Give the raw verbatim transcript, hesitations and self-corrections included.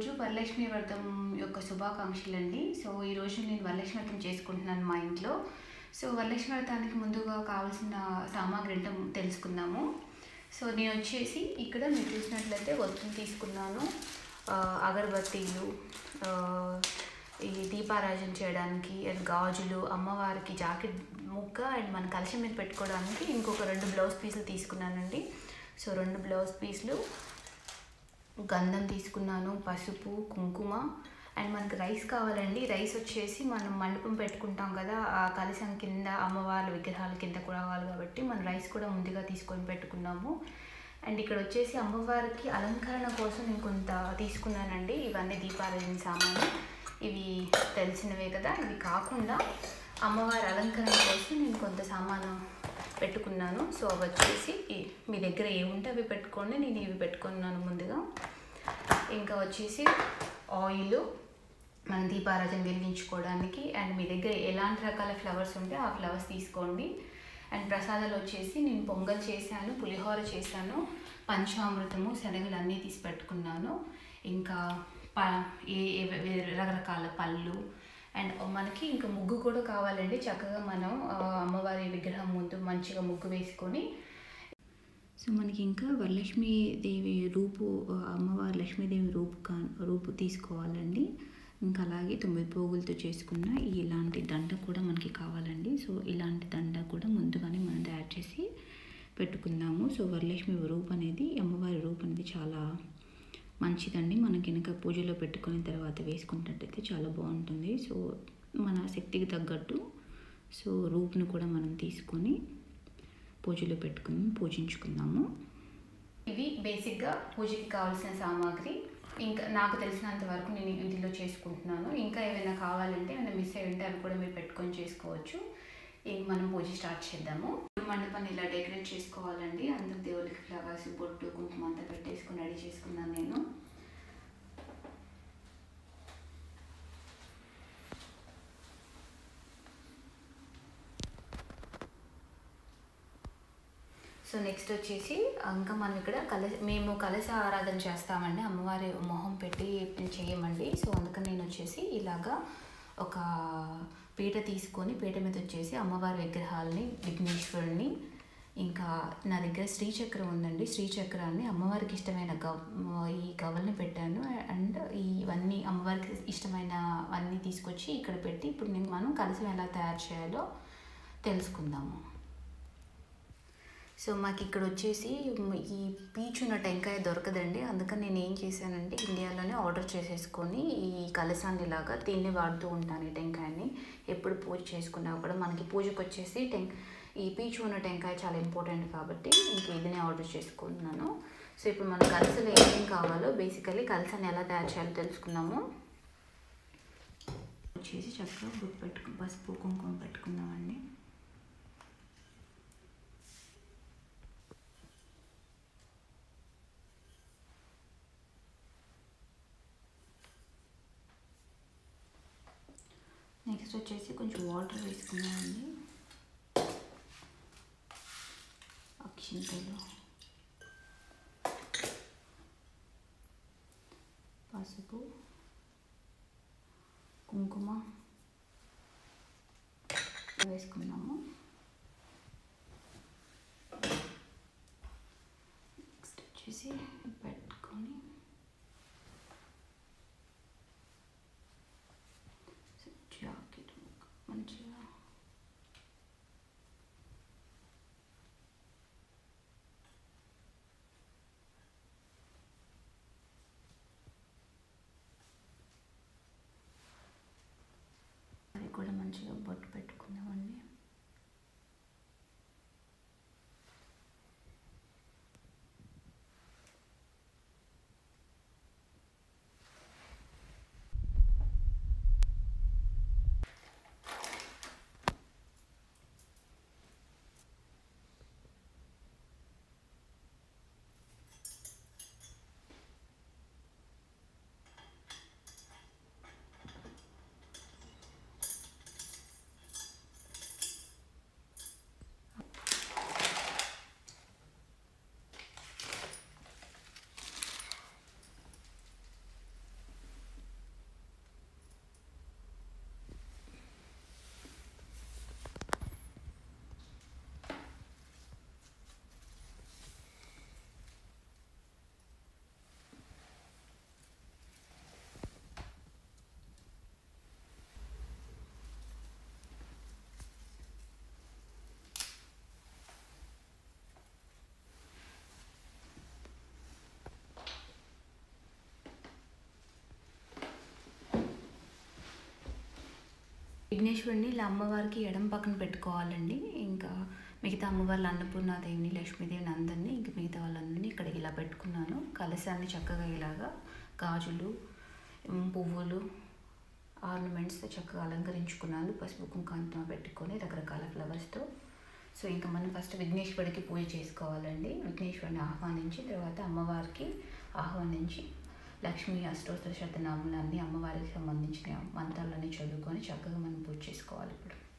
ఈరోజు వరలక్ష్మి వ్రతం యొక్క శుభాకాంక్షలండి. సో ఈరోజు నేను వరలక్ష్మి వ్రతం చేసుకుంటున్నాను మా ఇంట్లో. సో వరలక్ష్మి వ్రతానికి ముందుగా కావాల్సిన సామాగ్రి ఏంటో తెలుసుకుందాము. సో నేను వచ్చేసి ఇక్కడ మీరు చూసినట్లయితే వత్తులు తీసుకున్నాను, అగరబత్తీలు, ఈ దీపారాజన చేయడానికి, అండ్ గాజులు, అమ్మవారికి జాకెట్ ముక్క, అండ్ మన కలశం మీద పెట్టుకోవడానికి ఇంకొక రెండు బ్లౌజ్ పీసులు తీసుకున్నానండి. సో రెండు బ్లౌజ్ పీసులు, గంధం తీసుకున్నాను, పసుపు, కుంకుమ, అండ్ మనకు రైస్ కావాలండి. రైస్ వచ్చేసి మనం మండపం పెట్టుకుంటాం కదా, ఆ కలశం కింద అమ్మవారి విగ్రహాల కింద కూడా కావాలి కాబట్టి మనం రైస్ కూడా ముందుగా తీసుకొని పెట్టుకున్నాము. అండ్ ఇక్కడ వచ్చేసి అమ్మవారికి అలంకరణ కోసం నేను కొంత తీసుకున్నానండి. ఇవన్నీ దీపారాజన సామాను, ఇవి తెలిసినవే కదా. ఇవి కాకుండా అమ్మవారి అలంకరణ కోసం నేను కొంత సామాను పెట్టుకున్నాను. సో అవి వచ్చేసి మీ దగ్గర ఏముంటే అవి పెట్టుకోండి, నేను ఇవి పెట్టుకున్నాను ముందుగా. ఇంకా వచ్చేసి ఆయిల్, మనం దీపారాజన వెలిగించుకోవడానికి, అండ్ మీ దగ్గర ఎలాంటి రకాల ఫ్లవర్స్ ఉంటే ఆ ఫ్లవర్స్ తీసుకోండి. అండ్ ప్రసాదాలు వచ్చేసి నేను పొంగల్ చేశాను, పులిహోర చేశాను, పంచామృతము, శనగలు అన్నీ తీసి పెట్టుకున్నాను. ఇంకా ప ఏ రకరకాల పళ్ళు, అండ్ మనకి ఇంకా ముగ్గు కూడా కావాలండి. చక్కగా మనం అమ్మవారి విగ్రహం ముందు మంచిగా ముగ్గు వేసుకొని, సో మనకి ఇంకా వరలక్ష్మీదేవి రూపు, అమ్మవారి లక్ష్మీదేవి రూపు కా రూపు తీసుకోవాలండి. ఇంకా అలాగే తొమ్మిది పోగులతో చేసుకున్న ఇలాంటి దండ కూడా మనకి కావాలండి. సో ఇలాంటి దండ కూడా ముందుగానే మనం తయారు చేసి పెట్టుకుందాము. సో వరలక్ష్మి రూపు అనేది, అమ్మవారి రూపు అనేది చాలా మంచిదండి. మనకి కనుక పూజలో పెట్టుకున్న తర్వాత వేసుకున్నట్టయితే చాలా బాగుంటుంది. సో మన శక్తికి తగ్గట్టు సో రూపును కూడా మనం తీసుకొని పూజలో పెట్టుకుని పూజించుకుందాము. ఇవి బేసిక్గా పూజకి కావాల్సిన సామాగ్రి. ఇంకా నాకు తెలిసినంత వరకు నేను వీటిలో చేసుకుంటున్నాను. ఇంకా ఏమైనా కావాలంటే ఏమైనా మిస్ అయ్యి ఉంటే అవి కూడా మీరు పెట్టుకొని చేసుకోవచ్చు. ఇంక మనం పూజ స్టార్ట్ చేద్దాము. మండపాన్ని ఇలా డెకరేట్ చేసుకోవాలండి. అందరు దేవుళ్ళకి ఫ్లవర్స్, బొట్టు, కుంకుమ అంతా పెట్టేసుకుని రెడీ చేసుకున్నాను నేను. సో నెక్స్ట్ వచ్చేసి ఇంకా మనం ఇక్కడ కలశ మేము కలశ ఆరాధన చేస్తామండి, అమ్మవారి మొహం పెట్టి చేయమండి. సో అందుకని నేను వచ్చేసి ఇలాగా ఒక పీట తీసుకొని, పీట మీద వచ్చేసి అమ్మవారి విగ్రహాలని, విఘ్నేశ్వరుని, ఇంకా నా దగ్గర శ్రీచక్రం ఉందండి. శ్రీచక్రాన్ని, అమ్మవారికి ఇష్టమైన గ ఈ గవల్ని పెట్టాను. అండ్ ఇవన్నీ అమ్మవారికి ఇష్టమైనవన్నీ తీసుకొచ్చి ఇక్కడ పెట్టి ఇప్పుడు నేను మనం కలశం ఎలా తయారు చేయాలో తెలుసుకుందాము. సో మాకు ఇక్కడ వచ్చేసి ఈ పీచున్న టెంకాయ దొరకదండి. అందుకని నేను ఏం చేశానంటే ఇండియాలోనే ఆర్డర్ చేసేసుకొని ఈ కలసాన్ని ఇలాగా దీన్ని వాడుతూ ఉంటాను. ఈ టెంకాయని ఎప్పుడు పూజ చేసుకున్నా కూడా మనకి పూజకు వచ్చేసి టెం ఈ పీచు ఉన్న టెంకాయ చాలా ఇంపార్టెంట్ కాబట్టి ఇంకా ఇదినే ఆర్డర్ చేసుకున్నాను. సో ఇప్పుడు మన కలసలు ఏమేమి కావాలో, బేసికలీ కలసాన్ని ఎలా తయారు చేయాలో తెలుసుకున్నాము. వచ్చేసి చక్కగా బుక్ పెట్టుకు పసుపు కుంకుమ పెట్టుకుందామండి. నెక్స్ట్ వచ్చేసి కొంచెం వాటర్ వేసుకున్నామండి, అక్షింతలు, పసుపు, కుంకుమ వేసుకున్నాము. నెక్స్ట్ వచ్చేసి పెట్టుకొని కూడా మంచిగా బొట్టు పెట్టుకుందామండి. విఘ్నేశ్వరుని ఇలా అమ్మవారికి ఎడం పక్కన పెట్టుకోవాలండి. ఇంకా మిగతా అమ్మవార్లు అన్నపూర్ణాదేవిని, లక్ష్మీదేవిని అందరినీ, ఇంక మిగతా వాళ్ళందరినీ ఇక్కడ ఇలా పెట్టుకున్నాను. కలశాన్ని చక్కగా ఇలాగా గాజులు, పువ్వులు, ఆర్నమెంట్స్తో చక్కగా అలంకరించుకున్నాను. పసుపు కుంకాంతం పెట్టుకొని రకరకాల ఫ్లవర్స్తో. సో ఇంకా మనం ఫస్ట్ విఘ్నేశ్వరుడికి పూజ చేసుకోవాలండి. విఘ్నేశ్వరుని ఆహ్వానించి, తర్వాత అమ్మవారికి ఆహ్వానించి, లక్ష్మీ అష్టోత్తర శతనామాలన్నీ అమ్మవారికి సంబంధించిన మంత్రాలన్నీ చదువుకొని చక్కగా మనం పూజ చేసుకోవాలి. ఇప్పుడు